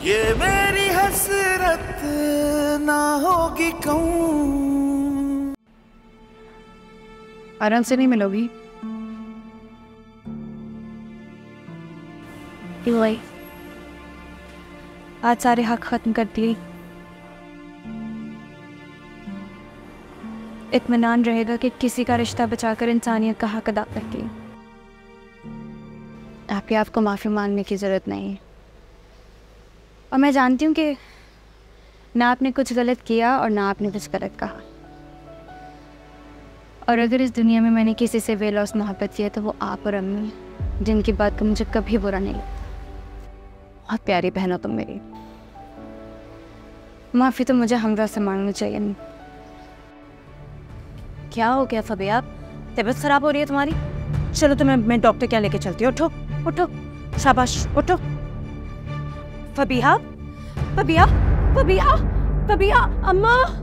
ये मेरी हसरत ना होगी कहूं। आराम से नहीं मिलोगी? इलाही, आज सारे हक खत्म कर दिए। इत्मीनान रहेगा कि किसी का रिश्ता बचाकर इंसानियत का हक अदा कर दी। आपके आपको माफी मांगने की जरूरत नहीं है। और मैं जानती हूँ कि ना आपने कुछ गलत किया और ना आपने कुछ गलत कहा। और अगर इस दुनिया में मैंने किसी से बेलौस मोहब्बत की है तो वो आप और अम्मी, जिनकी बात का मुझे कभी बुरा नहीं लगता। बहुत प्यारी बहन हो तुम मेरी। माफ़ी तो मुझे हमजा से मांगनी चाहिए। क्या हो गया फबे, आप तबीयत ख़राब हो रही है तुम्हारी? चलो तो मैं डॉक्टर क्या लेके चलती हूँ। उठो उठो, शाबाश उठो। फबीहा, फबीहा, फबीहा, फबीहा, अम्मा।